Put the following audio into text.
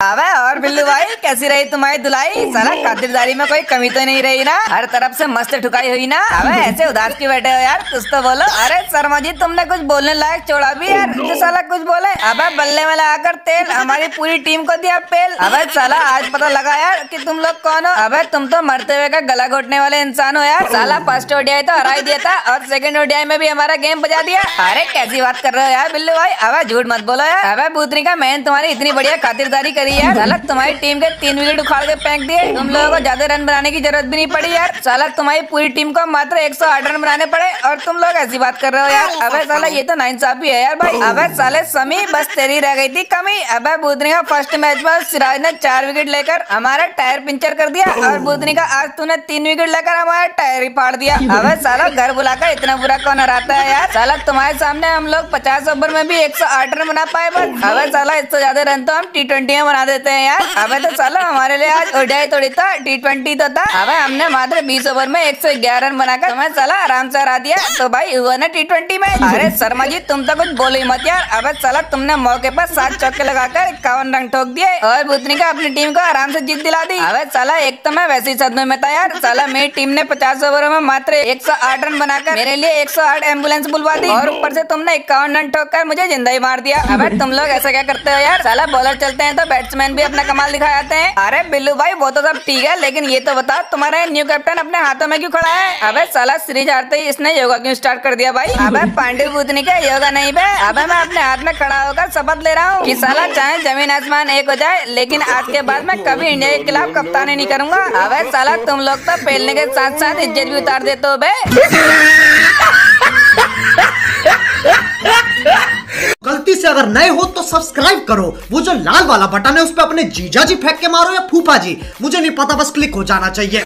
और बिल्लू भाई कैसी रही तुम्हारी धुलाई? साला खातिरदारी में कोई कमी तो नहीं रही ना, हर तरफ से मस्त ठुकाई हुई ना। अबे ऐसे उदास क्यों बैठे हो यार, कुछ तो बोलो। अरे शर्मा जी तुमने कुछ बोलने लायक छोड़ा भी यार, तो साला कुछ बोले। अबे बल्ले में लगाकर तेल, हमारी पूरी टीम को दिया पेल। अबे साला आज पता लगा यार की तुम लोग कौन हो। अबे तुम तो मरते हुए का गला घोटने वाले इंसान हो यार। साला फर्स्ट ओडीआई तो हरा ही दिया था और सेकंड ओडीआई में भी हमारा गेम बजा दिया। अरे कैसी बात कर रहे हो यार बिल्लू भाई, अबे झूठ मत बोलो यार। अबे भूतनी का मैंने तुम्हारी इतनी बढ़िया खातिरदारी यार, साला तुम्हारी टीम के 3 विकेट उखाड़ के फेंक दिए। तुम लोगों को ज्यादा रन बनाने की जरूरत भी नहीं पड़ी यार। साला तुम्हारी पूरी टीम को मात्र 108 रन बनाने पड़े और तुम लोग ऐसी बात कर रहे हो यार। अबे साला ये तो नाइंसाफी है यार भाई। अबे साले समी, बस तेरी रह गई थी कमी। अबे भूतनी का फर्स्ट मैच में सिराज ने 4 विकेट लेकर हमारा टायर पंचर कर दिया और भूतनी का आज तूने 3 विकेट लेकर हमारा टायर ही फाड़ दिया। अबे साला घर बुलाकर इतना बुरा कौन हराता है यार। साला तुम्हारे सामने हम लोग 50 ओवर में भी 108 रन बना पाए बस। अबे साला इससे ज्यादा रन तो हम T20 में देते हैं यार। अबे तो साला हमारे लिए आज ओडीआई थोड़ी था, T20 तो था। अबे हमने मात्र 20 ओवर में 111 रन बनाकर तुम्हें साला आराम से हरा दिया, तो भाई हुआ ना T20 में। अरे शर्मा जी तुम तो कुछ बोलो ही मत यार। अबे साला तुमने मौके पर 7 चौके लगाकर 51 रन ठोक दिए और भूतनी का अपनी टीम को आराम से जीत दिला दी। अबे साला एक तो मैं वैसे ही सदमे में था यार। साला मेरी टीम ने 50 ओवर में मात्र 108 रन बनाकर मेरे लिए 108 एम्बुलेंस बुलवा दी और ऊपर से तुमने 51 रन ठोक कर मुझे जिंदा ही मार दिया। अबे तुम लोग ऐसा क्या करते हो यार। साला बॉलर चलते हैं तो बैट्समैन भी अपना कमाल दिखाया जाते हैं। अरे बिल्लू भाई वो तो सब ठीक है, लेकिन ये तो बताओ तुम्हारा न्यू कैप्टन अपने हाथों में क्यों खड़ा है। अबे साला सीरीज हारते ही इसने योगा क्यों स्टार्ट कर दिया भाई। अबे पांडे भूतनी का योगा नहीं बे। अबे मैं अपने हाथ में खड़ा होकर शपथ ले रहा हूँ कि साला चाहे जमीन आसमान एक हो जाए, लेकिन आज के बाद मैं कभी इंडिया के खिलाफ कप्तानी नहीं करूंगा। अबे साला तुम लोग तो फैलने के साथ साथ इज्जत भी उतार देते हो बे। गलती से अगर नए हो तो सब्सक्राइब करो, वो जो लाल वाला बटन है उस पे अपने जीजा जी फेंक के मारो या फूफा जी, मुझे नहीं पता, बस क्लिक हो जाना चाहिए।